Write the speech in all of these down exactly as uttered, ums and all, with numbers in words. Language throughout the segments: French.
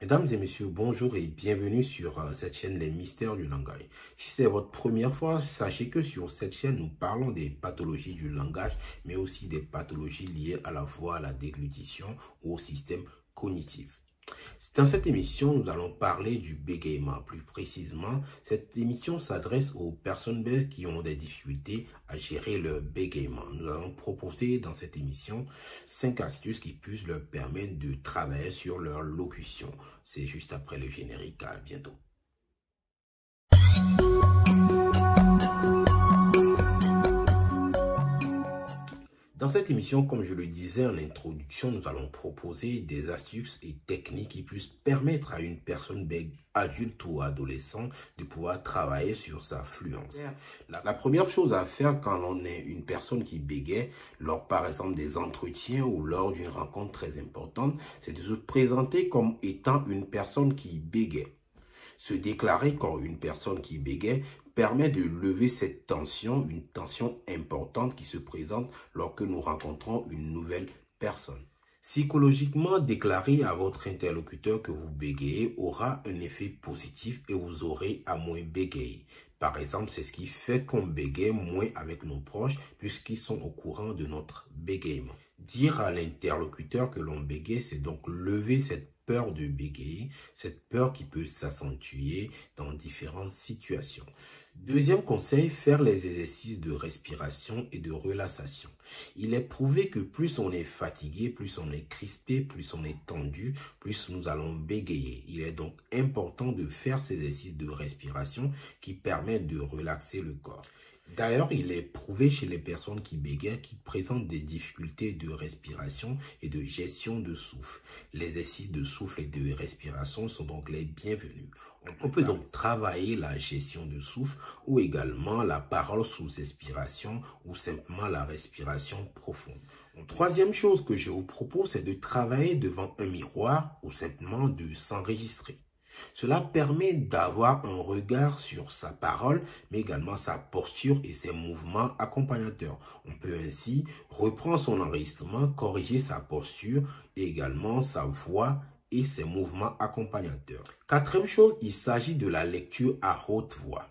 Mesdames et messieurs, bonjour et bienvenue sur euh, cette chaîne Les Mystères du Langage. Si c'est votre première fois, sachez que sur cette chaîne, nous parlons des pathologies du langage, mais aussi des pathologies liées à la voix, à la déglutition ou au système cognitif. Dans cette émission, nous allons parler du bégaiement. Plus précisément, cette émission s'adresse aux personnes bègues qui ont des difficultés à gérer le bégaiement. Nous allons proposer dans cette émission cinq astuces qui puissent leur permettre de travailler sur leur locution. C'est juste après le générique. À bientôt. Dans cette émission, comme je le disais en introduction, nous allons proposer des astuces et techniques qui puissent permettre à une personne bègue, adulte ou adolescent, de pouvoir travailler sur sa fluence. La, la première chose à faire quand on est une personne qui bégaye, lors par exemple des entretiens ou lors d'une rencontre très importante, c'est de se présenter comme étant une personne qui bégaye. Se déclarer comme une personne qui bégaye permet de lever cette tension, une tension importante qui se présente lorsque nous rencontrons une nouvelle personne. Psychologiquement, déclarer à votre interlocuteur que vous bégayez aura un effet positif et vous aurez à moins bégayer. Par exemple, c'est ce qui fait qu'on bégaye moins avec nos proches puisqu'ils sont au courant de notre bégaiement. Dire à l'interlocuteur que l'on bégaye, c'est donc lever cette peur de bégayer, cette peur qui peut s'accentuer dans différentes situations. Deuxième conseil, faire les exercices de respiration et de relaxation. Il est prouvé que plus on est fatigué, plus on est crispé, plus on est tendu, plus nous allons bégayer. Il est donc important de faire ces exercices de respiration qui permettent de relaxer le corps. D'ailleurs, il est prouvé chez les personnes qui bégayent, qui présentent des difficultés de respiration et de gestion de souffle. Les exercices de souffle et de respiration sont donc les bienvenus. On peut donc travailler la gestion de souffle ou également la parole sous expiration ou simplement la respiration profonde. Troisième chose que je vous propose, c'est de travailler devant un miroir ou simplement de s'enregistrer. Cela permet d'avoir un regard sur sa parole, mais également sa posture et ses mouvements accompagnateurs. On peut ainsi reprendre son enregistrement, corriger sa posture et également sa voix et ses mouvements accompagnateurs. Quatrième chose, il s'agit de la lecture à haute voix.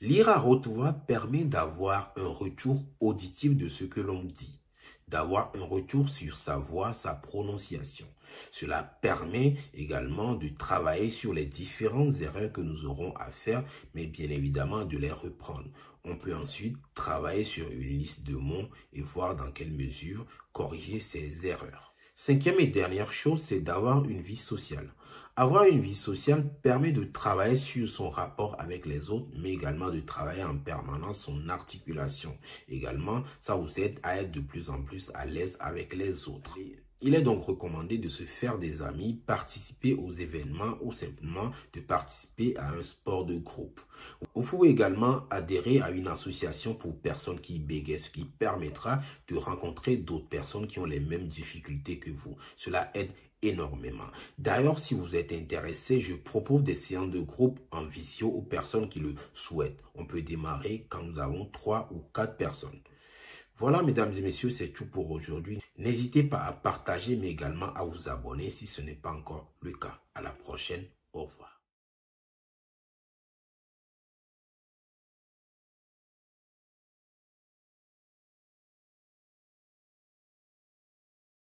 Lire à haute voix permet d'avoir un retour auditif de ce que l'on dit, d'avoir un retour sur sa voix, sa prononciation. Cela permet également de travailler sur les différentes erreurs que nous aurons à faire, mais bien évidemment de les reprendre. On peut ensuite travailler sur une liste de mots et voir dans quelle mesure corriger ces erreurs. Cinquième et dernière chose, c'est d'avoir une vie sociale. Avoir une vie sociale permet de travailler sur son rapport avec les autres, mais également de travailler en permanence son articulation. Également, ça vous aide à être de plus en plus à l'aise avec les autres. Il est donc recommandé de se faire des amis, participer aux événements ou simplement de participer à un sport de groupe. Vous pouvez également adhérer à une association pour personnes qui bégayent, ce qui permettra de rencontrer d'autres personnes qui ont les mêmes difficultés que vous. Cela aide énormément. D'ailleurs, si vous êtes intéressé, je propose des séances de groupe en visio aux personnes qui le souhaitent. On peut démarrer quand nous avons trois ou quatre personnes. Voilà, mesdames et messieurs, c'est tout pour aujourd'hui. N'hésitez pas à partager, mais également à vous abonner si ce n'est pas encore le cas. À la prochaine, au revoir.